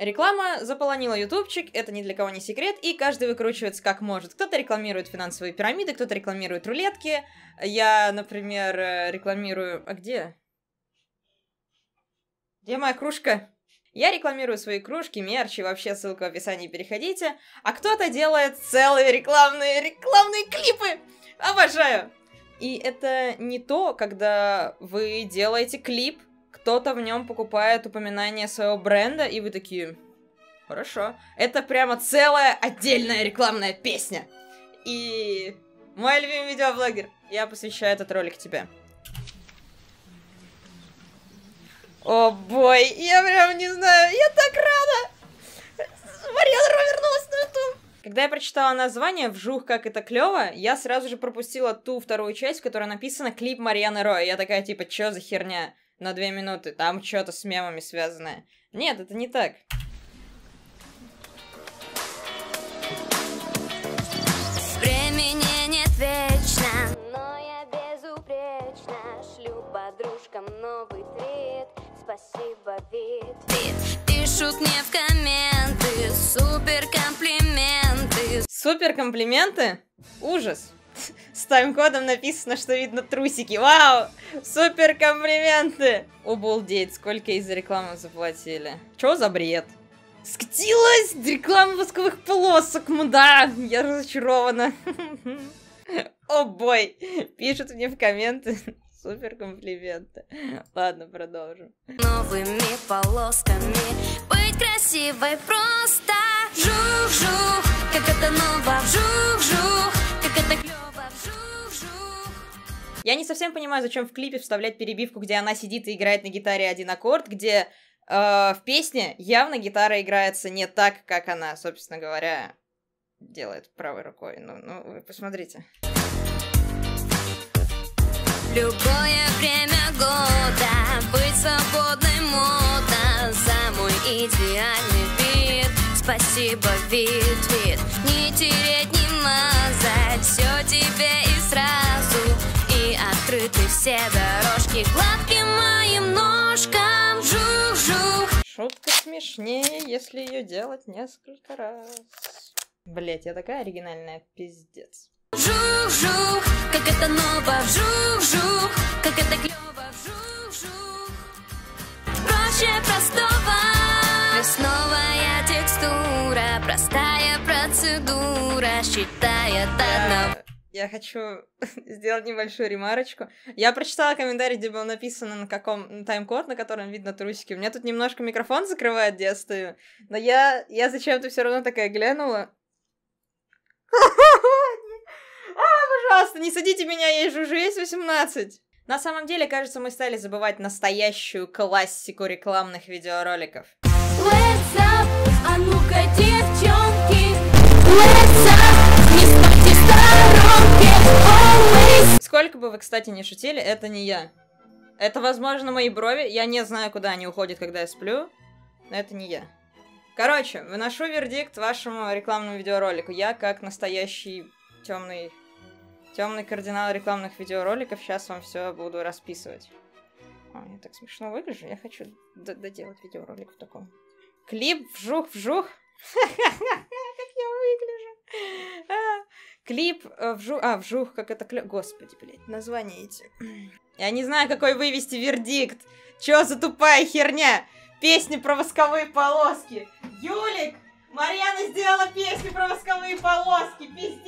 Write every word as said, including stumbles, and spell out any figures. Реклама заполонила ютубчик, это ни для кого не секрет, и каждый выкручивается как может. Кто-то рекламирует финансовые пирамиды, кто-то рекламирует рулетки. Я, например, рекламирую... А где? Где моя кружка? Я рекламирую свои кружки, мерч и вообще ссылка в описании, переходите. А кто-то делает целые рекламные, рекламные клипы! Обожаю! И это не то, когда вы делаете клип, кто-то в нем покупает упоминание своего бренда, и вы такие... Хорошо. Это прямо целая отдельная рекламная песня. И... Мой любимый видеоблогер, я посвящаю этот ролик тебе. О, бой, я прям не знаю, я так рада! Марьяна Ро вернулась на YouTube! Когда я прочитала название «ВЖУХ, как это клево», я сразу же пропустила ту вторую часть, в которой написано «Клип Марьяны Ро». Я такая, типа, чё за херня? На две минуты, там что-то с мемами связанное. Нет, это не так. Времени нет вечно, но я безупречна. Шлю подружкам новый твит, спасибо, Вит. Вит, пишут мне в комменты супер комплименты. Супер комплименты? Ужас. С тайм-кодом написано, что видно трусики. Вау! Супер комплименты! Обалдеть, сколько из-за рекламы заплатили. Чё за бред? Скатилась! Реклама восковых полосок, мда! Я разочарована. О бой! Пишут мне в комменты супер комплименты. Ладно, продолжим. Новыми полосками быть красивой просто. Жух-жух, как это ново. Жух-жух, как это клёво. Я не совсем понимаю, зачем в клипе вставлять перебивку, где она сидит и играет на гитаре один аккорд, где э, в песне явно гитара играется не так, как она, собственно говоря, делает правой рукой. Ну, ну вы посмотрите. Любое время года быть свободной мода за мой идеальный вид. Спасибо, вид, вид. Не тереть, не мазать, все тебе и сразу. Открыты все дорожки гладким моим ножкам. Жух-жух. Шутка смешнее, если ее делать несколько раз. Блять, я такая оригинальная, пиздец. Жух-жух, как это ново. Жух-жух, как это клево. Жух-жух, проще простого. Красновая текстура, простая процедура, считает одного. Я хочу сделать небольшую ремарочку. Я прочитала комментарий, где было написано, на каком тайм-код, на котором видно трусики. У меня тут немножко микрофон закрывает, где я стою. Но я, я зачем-то все равно такая глянула. А, пожалуйста, не садите меня, я же уже есть восемнадцать. На самом деле, кажется, мы стали забывать настоящую классику рекламных видеороликов. What's up? А ну-ка, девчонки! What's up? Сколько бы вы, кстати, не шутили, это не я. Это, возможно, мои брови. Я не знаю, куда они уходят, когда я сплю. Но это не я. Короче, выношу вердикт вашему рекламному видеоролику. Я, как настоящий темный, темный кардинал рекламных видеороликов, сейчас вам все буду расписывать. О, я так смешно выгляжу. Я хочу доделать видеоролик в таком. Клип «Вжух-вжух». Как я выгляжу. Клип «Вжух», а, «Вжух, как это клево». Господи, блядь, название эти. Я не знаю, какой вывести вердикт. Чё за тупая херня? Песни про восковые полоски. Юлик, Марьяна сделала песню про восковые полоски. Пиздец.